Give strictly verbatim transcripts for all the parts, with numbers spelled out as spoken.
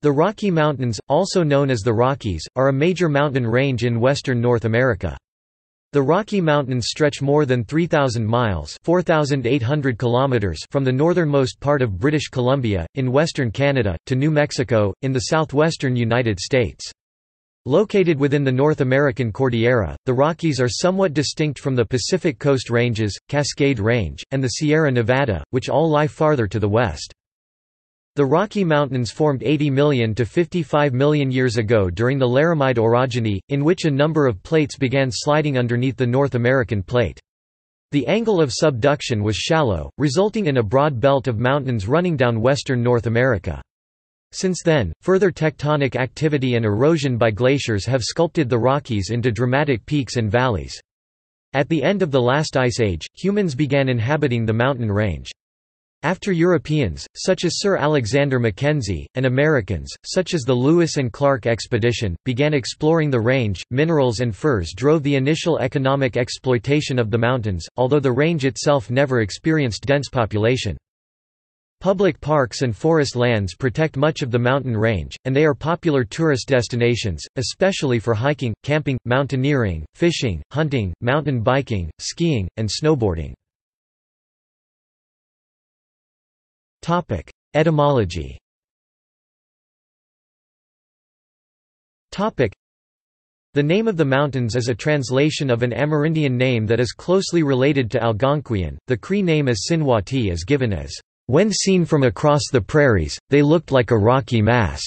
The Rocky Mountains, also known as the Rockies, are a major mountain range in western North America. The Rocky Mountains stretch more than three thousand miles (four thousand eight hundred kilometers) from the northernmost part of British Columbia, in western Canada, to New Mexico, in the southwestern United States. Located within the North American Cordillera, the Rockies are somewhat distinct from the Pacific Coast Ranges, Cascade Range, and the Sierra Nevada, which all lie farther to the west. The Rocky Mountains formed eighty million to fifty-five million years ago during the Laramide orogeny, in which a number of plates began sliding underneath the North American plate. The angle of subduction was shallow, resulting in a broad belt of mountains running down western North America. Since then, further tectonic activity and erosion by glaciers have sculpted the Rockies into dramatic peaks and valleys. At the end of the last ice age, humans began inhabiting the mountain range. After Europeans, such as Sir Alexander Mackenzie, and Americans, such as the Lewis and Clark Expedition, began exploring the range, minerals and furs drove the initial economic exploitation of the mountains, although the range itself never experienced dense population. Public parks and forest lands protect much of the mountain range, and they are popular tourist destinations, especially for hiking, camping, mountaineering, fishing, hunting, mountain biking, skiing, and snowboarding. Etymology. The name of the mountains is a translation of an Amerindian name that is closely related to Algonquian. The Cree name as Sinwati is given as, "When seen from across the prairies, they looked like a rocky mass."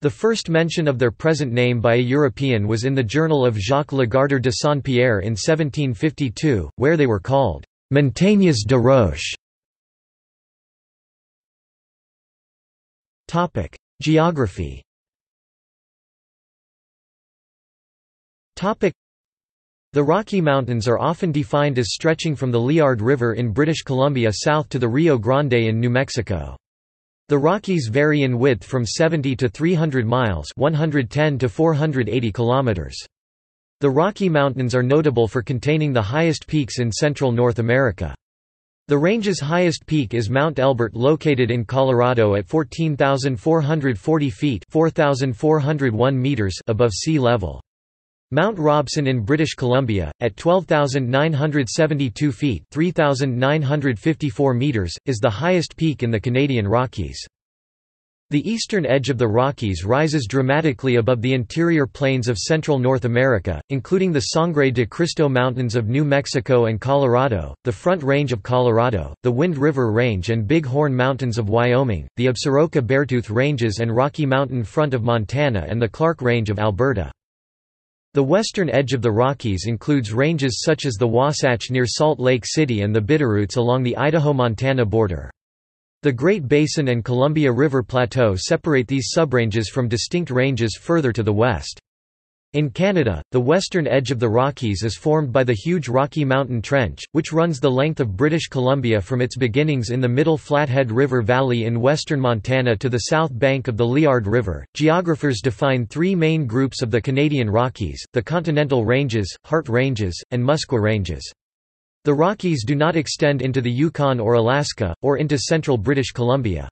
The first mention of their present name by a European was in the journal of Jacques Lagardeur de Saint-Pierre in seventeen fifty-two, where they were called Montagnes de Roche. Topic: Geography. Topic: The Rocky Mountains are often defined as stretching from the Liard River in British Columbia south to the Rio Grande in New Mexico. The Rockies vary in width from seventy to three hundred miles (one hundred ten to four hundred eighty kilometers). The Rocky Mountains are notable for containing the highest peaks in central North America. The range's highest peak is Mount Elbert, located in Colorado at fourteen thousand four hundred forty feet (four thousand four hundred one meters) above sea level. Mount Robson in British Columbia, at twelve thousand nine hundred seventy-two feet (three thousand nine hundred fifty-four meters), is the highest peak in the Canadian Rockies. The eastern edge of the Rockies rises dramatically above the interior plains of central North America, including the Sangre de Cristo Mountains of New Mexico and Colorado, the Front Range of Colorado, the Wind River Range and Big Horn Mountains of Wyoming, the Absaroka-Beartooth Ranges and Rocky Mountain Front of Montana and the Clark Range of Alberta. The western edge of the Rockies includes ranges such as the Wasatch near Salt Lake City and the Bitterroots along the Idaho-Montana border. The Great Basin and Columbia River Plateau separate these subranges from distinct ranges further to the west. In Canada, the western edge of the Rockies is formed by the huge Rocky Mountain Trench, which runs the length of British Columbia from its beginnings in the middle Flathead River Valley in western Montana to the south bank of the Liard River. Geographers define three main groups of the Canadian Rockies: the Continental Ranges, Heart Ranges, and Musqua Ranges. The Rockies do not extend into the Yukon or Alaska, or into central British Columbia.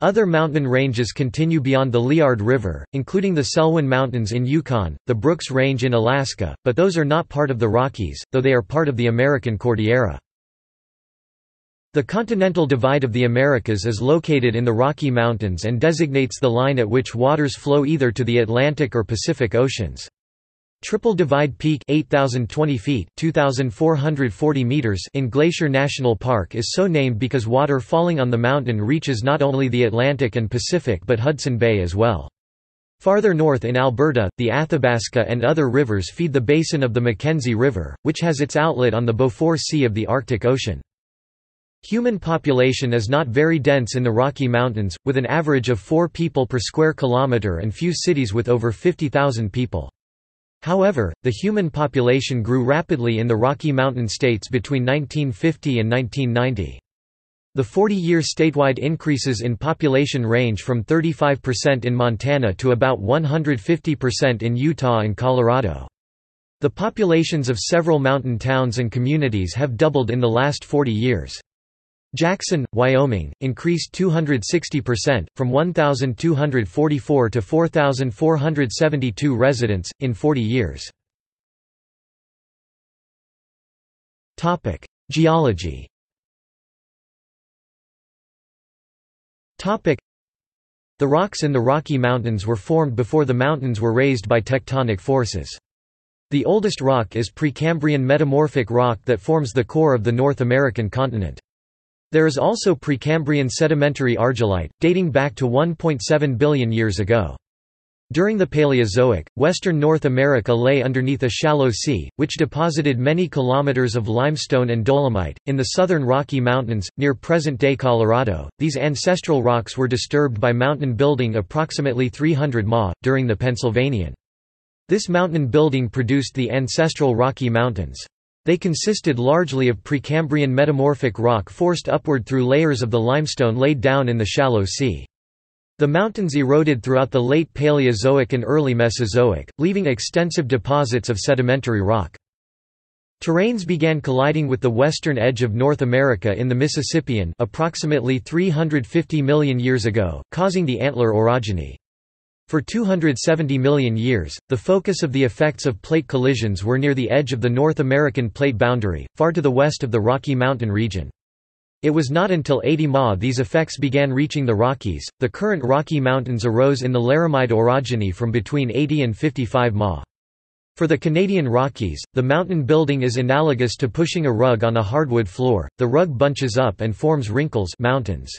Other mountain ranges continue beyond the Liard River, including the Selwyn Mountains in Yukon, the Brooks Range in Alaska, but those are not part of the Rockies, though they are part of the American Cordillera. The Continental Divide of the Americas is located in the Rocky Mountains and designates the line at which waters flow either to the Atlantic or Pacific Oceans. Triple Divide Peak eight thousand twenty feet (two thousand four hundred forty meters) in Glacier National Park is so named because water falling on the mountain reaches not only the Atlantic and Pacific but Hudson Bay as well. Farther north in Alberta, the Athabasca and other rivers feed the basin of the Mackenzie River, which has its outlet on the Beaufort Sea of the Arctic Ocean. Human population is not very dense in the Rocky Mountains, with an average of four people per square kilometre and few cities with over fifty thousand people. However, the human population grew rapidly in the Rocky Mountain states between nineteen fifty and nineteen ninety. The forty-year statewide increases in population range from thirty-five percent in Montana to about one hundred fifty percent in Utah and Colorado. The populations of several mountain towns and communities have doubled in the last forty years. Jackson, Wyoming, increased two hundred sixty percent, from one thousand two hundred forty-four to four thousand four hundred seventy-two residents, in forty years. Geology. The rocks in the Rocky Mountains were formed before the mountains were raised by tectonic forces. The oldest rock is Precambrian metamorphic rock that forms the core of the North American continent. There is also Precambrian sedimentary argillite, dating back to one point seven billion years ago. During the Paleozoic, western North America lay underneath a shallow sea, which deposited many kilometers of limestone and dolomite. In the southern Rocky Mountains, near present-day Colorado, these ancestral rocks were disturbed by mountain building approximately three hundred miles, during the Pennsylvanian. This mountain building produced the ancestral Rocky Mountains. They consisted largely of Precambrian metamorphic rock forced upward through layers of the limestone laid down in the shallow sea. The mountains eroded throughout the late Paleozoic and early Mesozoic, leaving extensive deposits of sedimentary rock. Terrains began colliding with the western edge of North America in the Mississippian approximately three hundred fifty million years ago, causing the Antler orogeny. For two hundred seventy million years, the focus of the effects of plate collisions were near the edge of the North American plate boundary, far to the west of the Rocky Mountain region. It was not until eighty miles these effects began reaching the Rockies. The current Rocky Mountains arose in the Laramide orogeny from between eighty and fifty-five miles. For the Canadian Rockies, the mountain building is analogous to pushing a rug on a hardwood floor. The rug bunches up and forms wrinkles, mountains.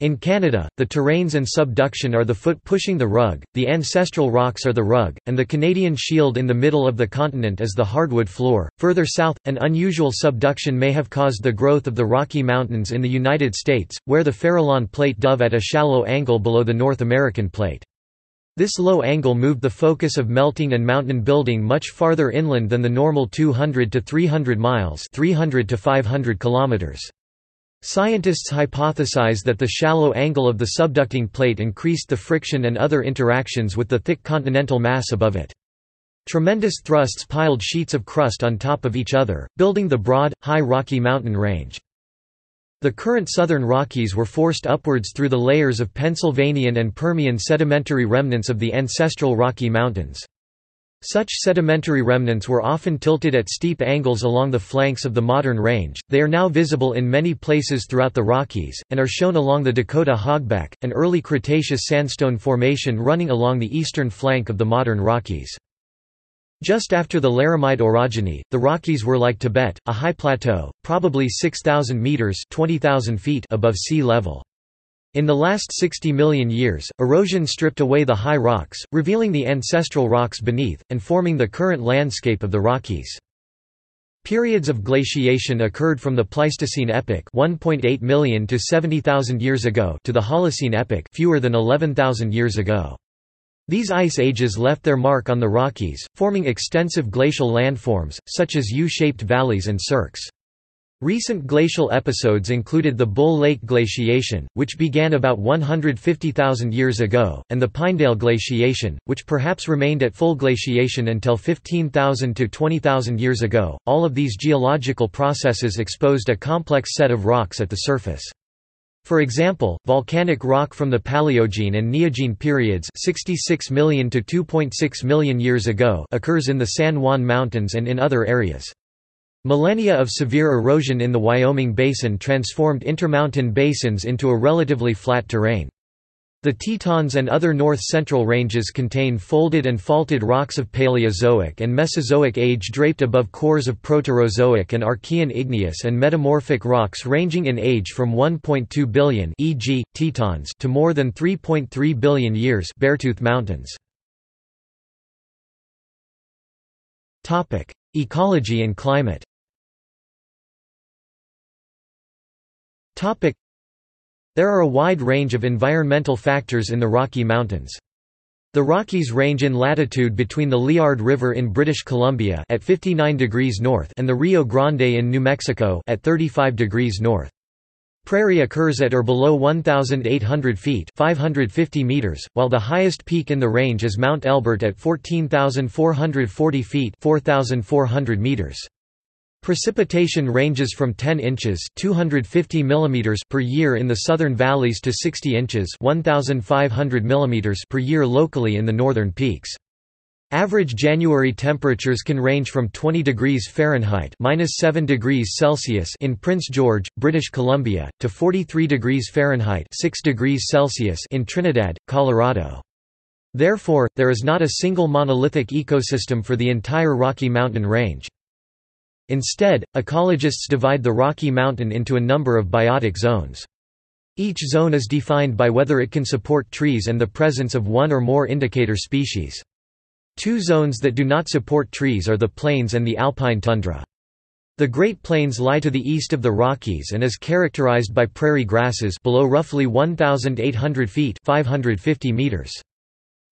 In Canada, the terrains and subduction are the foot pushing the rug, the ancestral rocks are the rug, and the Canadian shield in the middle of the continent is the hardwood floor. Further south, an unusual subduction may have caused the growth of the Rocky Mountains in the United States, where the Farallon plate dove at a shallow angle below the North American plate. This low angle moved the focus of melting and mountain building much farther inland than the normal two hundred to three hundred miles (three hundred to five hundred kilometers). Scientists hypothesize that the shallow angle of the subducting plate increased the friction and other interactions with the thick continental mass above it. Tremendous thrusts piled sheets of crust on top of each other, building the broad, high Rocky Mountain range. The current southern Rockies were forced upwards through the layers of Pennsylvanian and Permian sedimentary remnants of the ancestral Rocky Mountains. Such sedimentary remnants were often tilted at steep angles along the flanks of the modern range. They are now visible in many places throughout the Rockies, and are shown along the Dakota Hogback, an early Cretaceous sandstone formation running along the eastern flank of the modern Rockies. Just after the Laramide orogeny, the Rockies were like Tibet, a high plateau, probably six thousand meters (twenty thousand feet) above sea level. In the last sixty million years, erosion stripped away the high rocks, revealing the ancestral rocks beneath, and forming the current landscape of the Rockies. Periods of glaciation occurred from the Pleistocene epoch one point eight million to seventy thousand years ago to the Holocene epoch fewer than eleven thousand years ago. These ice ages left their mark on the Rockies, forming extensive glacial landforms, such as U-shaped valleys and cirques. Recent glacial episodes included the Bull Lake glaciation, which began about one hundred fifty thousand years ago, and the Pinedale glaciation, which perhaps remained at full glaciation until fifteen thousand to twenty thousand years ago. All of these geological processes exposed a complex set of rocks at the surface. For example, volcanic rock from the Paleogene and Neogene periods sixty-six million to two point six million years ago occurs in the San Juan Mountains and in other areas. Millennia of severe erosion in the Wyoming Basin transformed intermountain basins into a relatively flat terrain. The Tetons and other north-central ranges contain folded and faulted rocks of Paleozoic and Mesozoic age draped above cores of Proterozoic and Archean igneous and metamorphic rocks ranging in age from one point two billion for example, Tetons to more than three point three billion years Beartooth Mountains. Ecology and climate. There are a wide range of environmental factors in the Rocky Mountains. The Rockies range in latitude between the Liard River in British Columbia at fifty-nine degrees north and the Rio Grande in New Mexico at thirty-five degrees north. Prairie occurs at or below one thousand eight hundred feet (five hundred fifty meters), while the highest peak in the range is Mount Elbert at fourteen thousand four hundred forty feet (four thousand four hundred meters). Precipitation ranges from ten inches (two hundred fifty millimeters) per year in the southern valleys to sixty inches (one thousand five hundred millimeters) per year locally in the northern peaks. Average January temperatures can range from twenty degrees Fahrenheit (minus seven degrees Celsius) in Prince George, British Columbia, to forty-three degrees Fahrenheit (six degrees Celsius) in Trinidad, Colorado. Therefore, there is not a single monolithic ecosystem for the entire Rocky Mountain range. Instead, ecologists divide the Rocky Mountain into a number of biotic zones. Each zone is defined by whether it can support trees and the presence of one or more indicator species. Two zones that do not support trees are the plains and the alpine tundra. The Great Plains lie to the east of the Rockies and is characterized by prairie grasses below roughly one thousand eight hundred feet (five hundred fifty meters).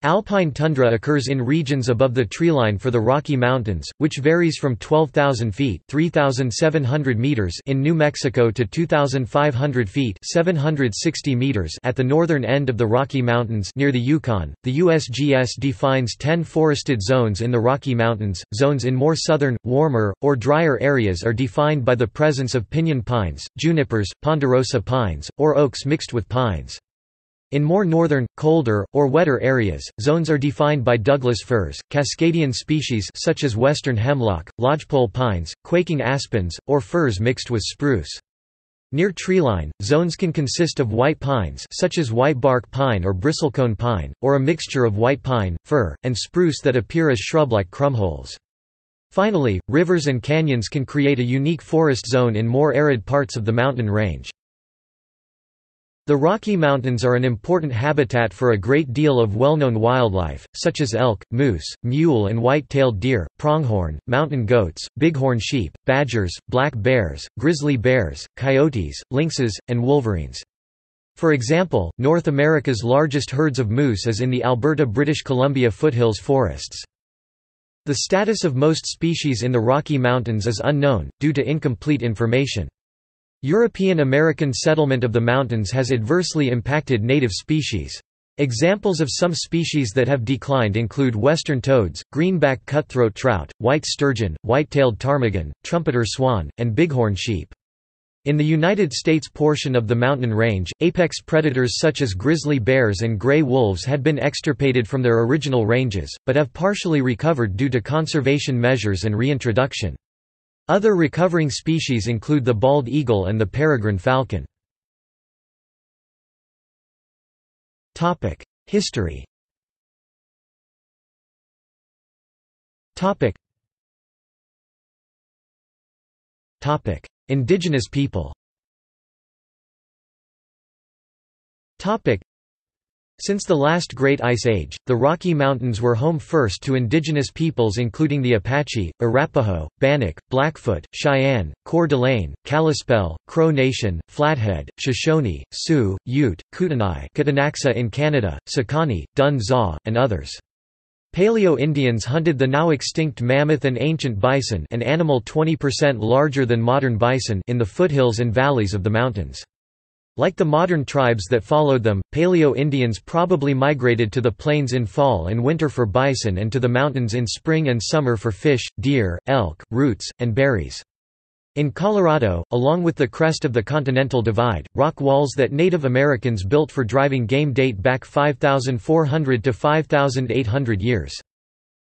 Alpine tundra occurs in regions above the treeline for the Rocky Mountains, which varies from twelve thousand feet (three thousand seven hundred meters) in New Mexico to two thousand five hundred feet (seven hundred sixty meters) at the northern end of the Rocky Mountains near the Yukon. The U S G S defines ten forested zones in the Rocky Mountains. Zones in more southern, warmer, or drier areas are defined by the presence of pinyon pines, junipers, ponderosa pines, or oaks mixed with pines. In more northern, colder, or wetter areas, zones are defined by Douglas firs, Cascadian species such as western hemlock, lodgepole pines, quaking aspens, or firs mixed with spruce. Near treeline, zones can consist of white pines such as whitebark pine or bristlecone pine, or a mixture of white pine, fir, and spruce that appear as shrub-like crumholes. Finally, rivers and canyons can create a unique forest zone in more arid parts of the mountain range. The Rocky Mountains are an important habitat for a great deal of well-known wildlife, such as elk, moose, mule and white-tailed deer, pronghorn, mountain goats, bighorn sheep, badgers, black bears, grizzly bears, coyotes, lynxes, and wolverines. For example, North America's largest herds of moose is in the Alberta, British Columbia foothills forests. The status of most species in the Rocky Mountains is unknown, due to incomplete information. European American settlement of the mountains has adversely impacted native species. Examples of some species that have declined include western toads, greenback cutthroat trout, white sturgeon, white-tailed ptarmigan, trumpeter swan, and bighorn sheep. In the United States portion of the mountain range, apex predators such as grizzly bears and gray wolves had been extirpated from their original ranges, but have partially recovered due to conservation measures and reintroduction. Other recovering species include the bald eagle and the peregrine falcon. History. Indigenous people. Since the last Great Ice Age, the Rocky Mountains were home first to indigenous peoples including the Apache, Arapaho, Bannock, Blackfoot, Cheyenne, Coeur d'Alene, Kalispel, Crow Nation, Flathead, Shoshone, Sioux, Ute, Kootenai Katanaxa in Canada, Sakani, Dun Za, and others. Paleo-Indians hunted the now extinct mammoth and ancient bison, an animal twenty percent larger than modern bison, in the foothills and valleys of the mountains. Like the modern tribes that followed them, Paleo-Indians probably migrated to the plains in fall and winter for bison and to the mountains in spring and summer for fish, deer, elk, roots, and berries. In Colorado, along with the crest of the Continental Divide, rock walls that Native Americans built for driving game date back five thousand four hundred to five thousand eight hundred years.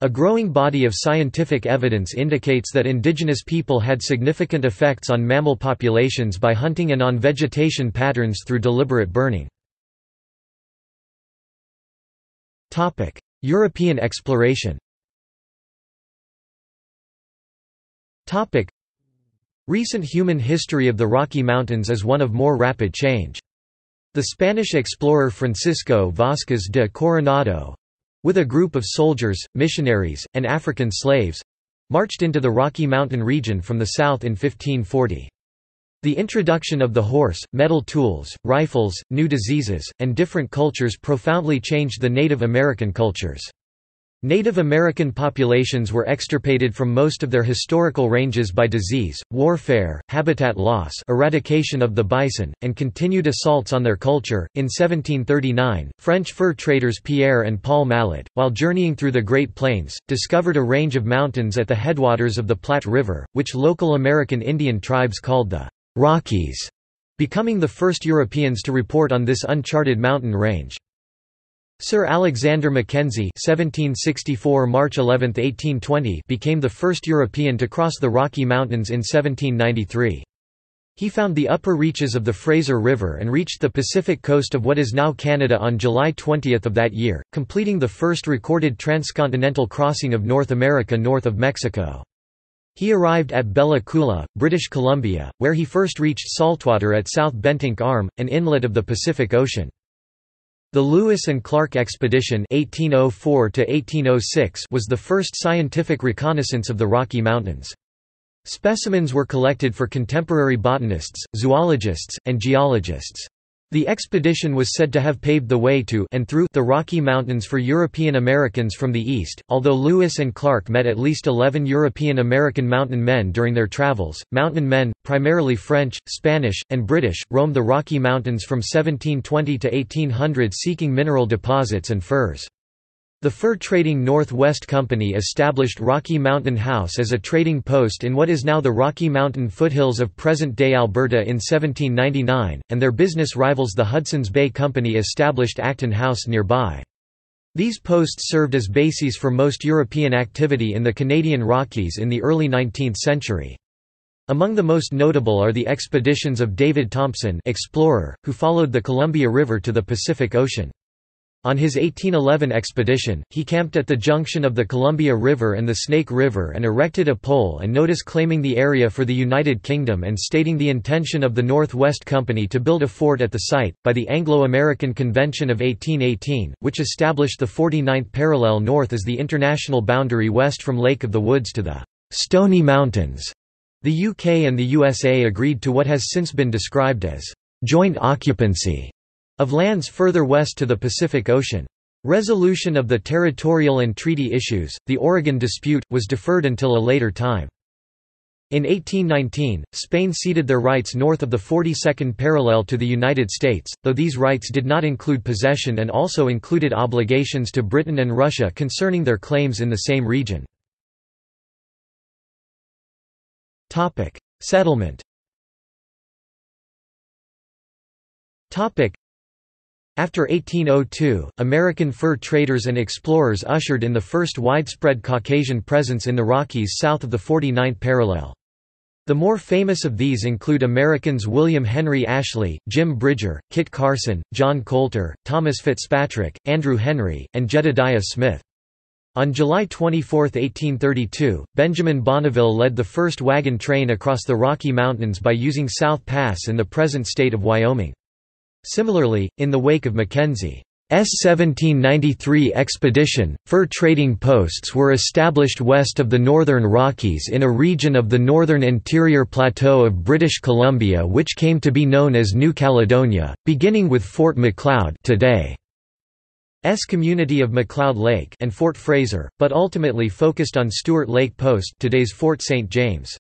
A growing body of scientific evidence indicates that indigenous people had significant effects on mammal populations by hunting and on vegetation patterns through deliberate burning. European exploration. Recent human history of the Rocky Mountains is one of more rapid change. The Spanish explorer Francisco Vázquez de Coronado, with a group of soldiers, missionaries, and African slaves, marched into the Rocky Mountain region from the south in fifteen forty. The introduction of the horse, metal tools, rifles, new diseases, and different cultures profoundly changed the Native American cultures. Native American populations were extirpated from most of their historical ranges by disease, warfare, habitat loss, eradication of the bison, and continued assaults on their culture. In seventeen thirty-nine, French fur traders Pierre and Paul Mallet, while journeying through the Great Plains, discovered a range of mountains at the headwaters of the Platte River, which local American Indian tribes called the Rockies, becoming the first Europeans to report on this uncharted mountain range. Sir Alexander Mackenzie March eleventh, eighteen twenty became the first European to cross the Rocky Mountains in seventeen ninety-three. He found the upper reaches of the Fraser River and reached the Pacific coast of what is now Canada on July twentieth of that year, completing the first recorded transcontinental crossing of North America north of Mexico. He arrived at Bella Coola, British Columbia, where he first reached saltwater at South Bentinck Arm, an inlet of the Pacific Ocean. The Lewis and Clark Expedition eighteen oh four to eighteen oh six was the first scientific reconnaissance of the Rocky Mountains. Specimens were collected for contemporary botanists, zoologists, and geologists. The expedition was said to have paved the way to and through the Rocky Mountains for European Americans from the east. Although Lewis and Clark met at least eleven European American mountain men during their travels, mountain men, primarily French, Spanish, and British, roamed the Rocky Mountains from seventeen twenty to eighteen hundred seeking mineral deposits and furs. The fur-trading Northwest Company established Rocky Mountain House as a trading post in what is now the Rocky Mountain foothills of present-day Alberta in seventeen ninety-nine, and their business rivals the Hudson's Bay Company established Acton House nearby. These posts served as bases for most European activity in the Canadian Rockies in the early nineteenth century. Among the most notable are the expeditions of David Thompson, explorer, who followed the Columbia River to the Pacific Ocean. On his eighteen eleven expedition, he camped at the junction of the Columbia River and the Snake River and erected a pole and notice claiming the area for the United Kingdom and stating the intention of the Northwest Company to build a fort at the site, by the Anglo-American Convention of eighteen eighteen, which established the forty-ninth parallel north as the international boundary west from Lake of the Woods to the Stony Mountains. The U K and the U S A agreed to what has since been described as joint occupancy of lands further west to the Pacific Ocean. Resolution of the territorial and treaty issues, the Oregon dispute, was deferred until a later time. In eighteen nineteen, Spain ceded their rights north of the forty-second parallel to the United States, though these rights did not include possession and also included obligations to Britain and Russia concerning their claims in the same region. Topic: Settlement. Topic: After eighteen oh two, American fur traders and explorers ushered in the first widespread Caucasian presence in the Rockies south of the forty-ninth parallel. The more famous of these include Americans William Henry Ashley, Jim Bridger, Kit Carson, John Coulter, Thomas Fitzpatrick, Andrew Henry, and Jedediah Smith. On July twenty-fourth, eighteen thirty-two, Benjamin Bonneville led the first wagon train across the Rocky Mountains by using South Pass in the present state of Wyoming. Similarly, in the wake of Mackenzie's seventeen ninety-three expedition, fur trading posts were established west of the Northern Rockies in a region of the northern interior plateau of British Columbia which came to be known as New Caledonia, beginning with Fort McLeod today's community of McLeod Lake and Fort Fraser, but ultimately focused on Stuart Lake Post today's Fort Saint James.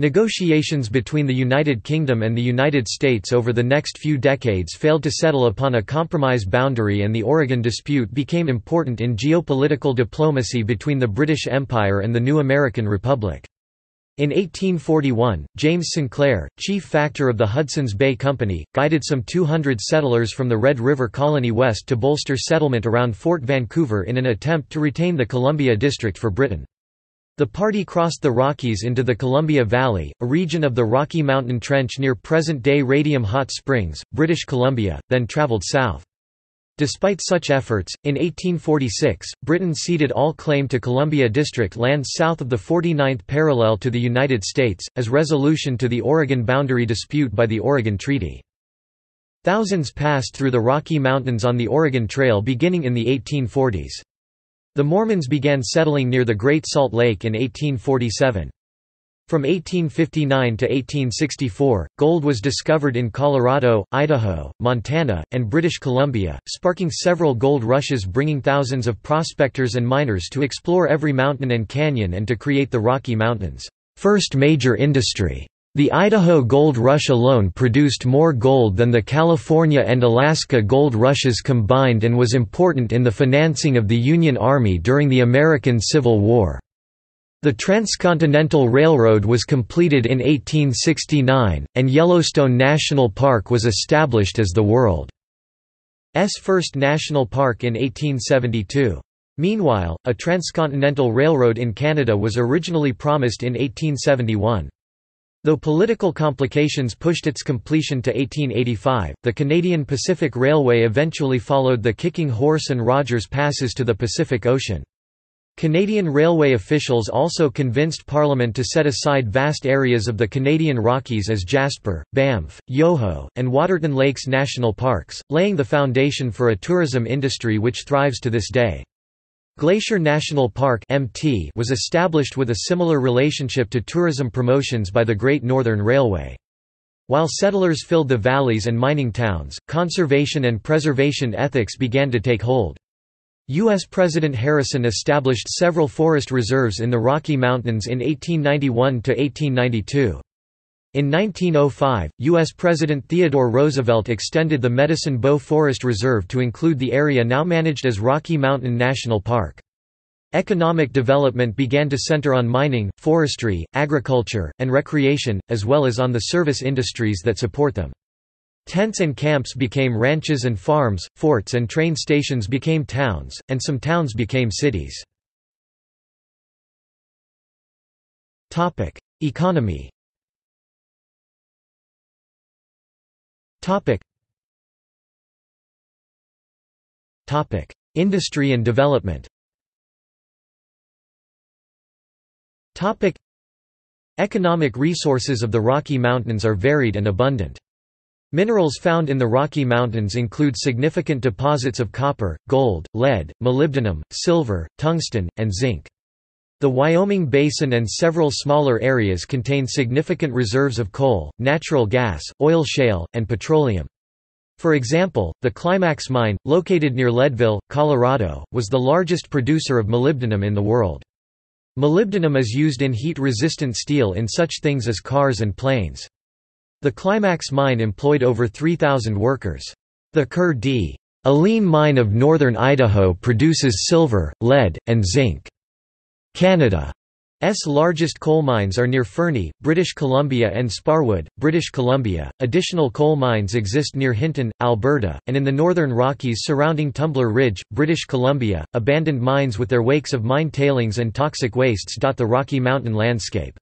Negotiations between the United Kingdom and the United States over the next few decades failed to settle upon a compromise boundary, and the Oregon dispute became important in geopolitical diplomacy between the British Empire and the new American Republic. In eighteen forty-one, James Sinclair, chief factor of the Hudson's Bay Company, guided some two hundred settlers from the Red River Colony west to bolster settlement around Fort Vancouver in an attempt to retain the Columbia District for Britain. The party crossed the Rockies into the Columbia Valley, a region of the Rocky Mountain Trench near present-day Radium Hot Springs, British Columbia, then traveled south. Despite such efforts, in eighteen forty-six, Britain ceded all claim to Columbia District land south of the forty-ninth parallel to the United States, as resolution to the Oregon boundary dispute by the Oregon Treaty. Thousands passed through the Rocky Mountains on the Oregon Trail beginning in the eighteen forties. The Mormons began settling near the Great Salt Lake in eighteen forty-seven. From eighteen fifty-nine to eighteen sixty-four, gold was discovered in Colorado, Idaho, Montana, and British Columbia, sparking several gold rushes bringing thousands of prospectors and miners to explore every mountain and canyon and to create the Rocky Mountains' first major industry. The Idaho gold rush alone produced more gold than the California and Alaska gold rushes combined and was important in the financing of the Union Army during the American Civil War. The Transcontinental Railroad was completed in eighteen sixty-nine, and Yellowstone National Park was established as the world's first national park in eighteen seventy-two. Meanwhile, a transcontinental railroad in Canada was originally promised in eighteen seventy-one. Though political complications pushed its completion to eighteen eighty-five, the Canadian Pacific Railway eventually followed the Kicking Horse and Rogers passes to the Pacific Ocean. Canadian railway officials also convinced Parliament to set aside vast areas of the Canadian Rockies as Jasper, Banff, Yoho, and Waterton Lakes National Parks, laying the foundation for a tourism industry which thrives to this day. Glacier National Park (M T) was established with a similar relationship to tourism promotions by the Great Northern Railway. While settlers filled the valleys and mining towns, conservation and preservation ethics began to take hold. U S President Harrison established several forest reserves in the Rocky Mountains in eighteen ninety-one to eighteen ninety-two. In nineteen oh five, U S President Theodore Roosevelt extended the Medicine Bow Forest Reserve to include the area now managed as Rocky Mountain National Park. Economic development began to center on mining, forestry, agriculture, and recreation, as well as on the service industries that support them. Tents and camps became ranches and farms, forts and train stations became towns, and some towns became cities. Economy. Industry and development. Economic resources of the Rocky Mountains are varied and abundant. Minerals found in the Rocky Mountains include significant deposits of copper, gold, lead, molybdenum, silver, tungsten, and zinc. The Wyoming Basin and several smaller areas contain significant reserves of coal, natural gas, oil shale, and petroleum. For example, the Climax Mine, located near Leadville, Colorado, was the largest producer of molybdenum in the world. Molybdenum is used in heat-resistant steel in such things as cars and planes. The Climax Mine employed over three thousand workers. The Kerr D. Alleyne Mine of northern Idaho produces silver, lead, and zinc. Canada's largest coal mines are near Fernie, British Columbia, and Sparwood, British Columbia. Additional coal mines exist near Hinton, Alberta, and in the northern Rockies surrounding Tumbler Ridge, British Columbia. Abandoned mines with their wakes of mine tailings and toxic wastes dot the Rocky Mountain landscape.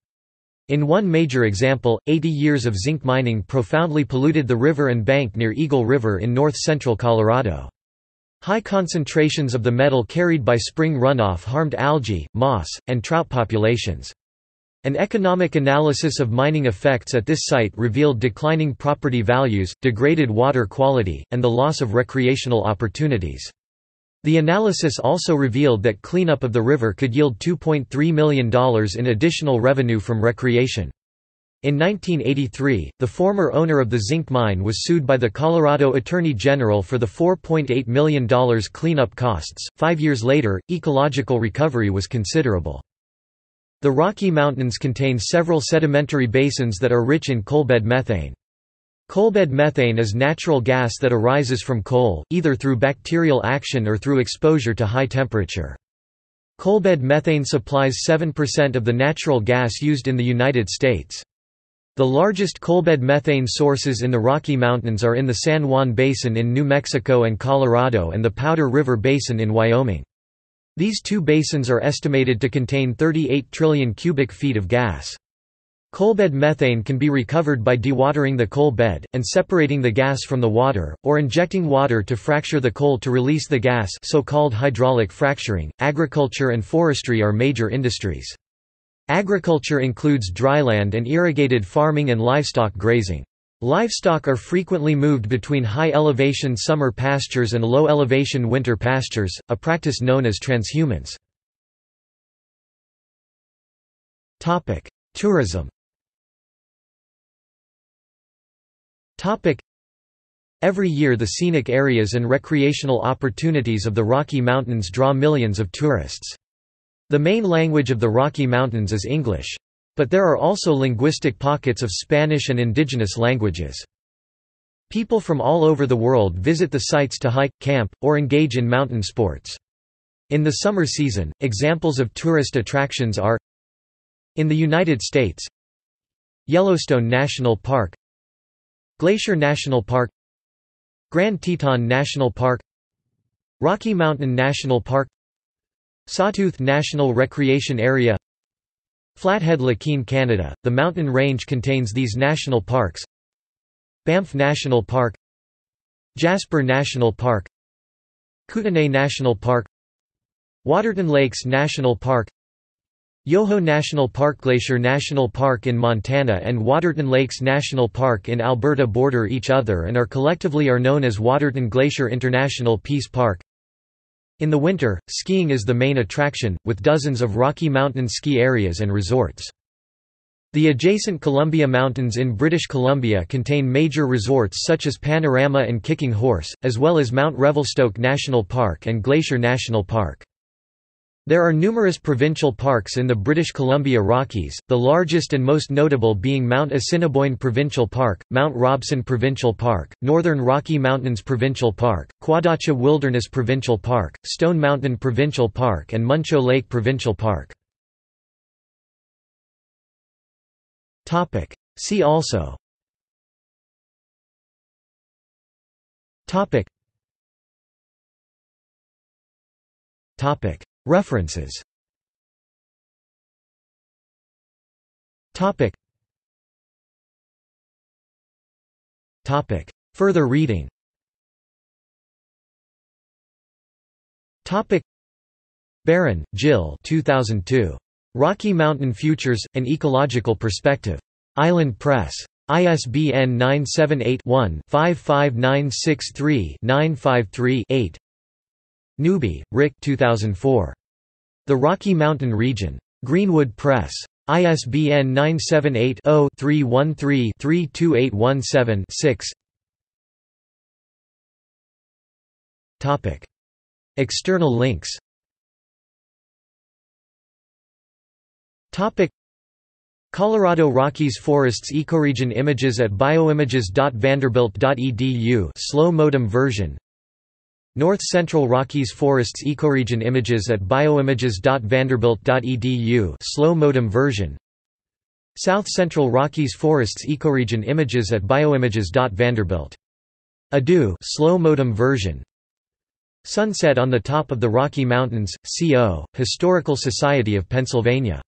In one major example, eighty years of zinc mining profoundly polluted the river and bank near Eagle River in north-central Colorado. High concentrations of the metal carried by spring runoff harmed algae, moss, and trout populations. An economic analysis of mining effects at this site revealed declining property values, degraded water quality, and the loss of recreational opportunities. The analysis also revealed that cleanup of the river could yield two point three million dollars in additional revenue from recreation. In nineteen eighty-three, the former owner of the zinc mine was sued by the Colorado Attorney General for the four point eight million dollars cleanup costs. Five years later, ecological recovery was considerable. The Rocky Mountains contain several sedimentary basins that are rich in coalbed methane. Coalbed methane is natural gas that arises from coal, either through bacterial action or through exposure to high temperature. Coalbed methane supplies seven percent of the natural gas used in the United States. The largest coalbed methane sources in the Rocky Mountains are in the San Juan Basin in New Mexico and Colorado and the Powder River Basin in Wyoming. These two basins are estimated to contain thirty-eight trillion cubic feet of gas. Coalbed methane can be recovered by dewatering the coal bed, and separating the gas from the water, or injecting water to fracture the coal to release the gas, so-called hydraulic fracturing. Agriculture and forestry are major industries. Agriculture includes dryland and irrigated farming and livestock grazing. Livestock are frequently moved between high-elevation summer pastures and low-elevation winter pastures, a practice known as transhumance. Tourism. Every year the scenic areas and recreational opportunities of the Rocky Mountains draw millions of tourists. The main language of the Rocky Mountains is English. But there are also linguistic pockets of Spanish and indigenous languages. People from all over the world visit the sites to hike, camp, or engage in mountain sports. In the summer season, examples of tourist attractions are: in the United States, Yellowstone National Park, Glacier National Park, Grand Teton National Park, Rocky Mountain National Park, Sawtooth National Recreation Area, Flathead Lakin, Canada. The mountain range contains these national parks: Banff National Park, Jasper National Park, Kootenay National Park, Waterton Lakes National Park, Yoho National Park. Glacier National Park in Montana and Waterton Lakes National Park in Alberta border each other and are collectively are known as Waterton Glacier International Peace Park. In the winter, skiing is the main attraction, with dozens of Rocky Mountain ski areas and resorts. The adjacent Columbia Mountains in British Columbia contain major resorts such as Panorama and Kicking Horse, as well as Mount Revelstoke National Park and Glacier National Park. There are numerous provincial parks in the British Columbia Rockies, the largest and most notable being Mount Assiniboine Provincial Park, Mount Robson Provincial Park, Northern Rocky Mountains Provincial Park, Quadacha Wilderness Provincial Park, Stone Mountain Provincial Park and Muncho Lake Provincial Park. See also References. Topic. Topic. Further reading. Topic. Barron, Jill. two thousand two. Rocky Mountain Futures: An Ecological Perspective. Island Press. I S B N nine seven eight, one, five five nine six three, nine five three, eight. Newby, Rick. two thousand four. The Rocky Mountain Region. Greenwood Press. I S B N nine seven eight, zero, three one three, three two eight one seven, six. Topic. External links. Topic. Colorado Rockies Forests Ecoregion Images at bioimages dot vanderbilt dot e d u. Slow modem version. North Central Rockies Forests Ecoregion Images at bioimages dot vanderbilt dot e d u. Slow modem version. South Central Rockies Forests Ecoregion Images at bioimages dot vanderbilt dot e d u. Slow modem version. Sunset on the Top of the Rocky Mountains, C O, Historical Society of Pennsylvania.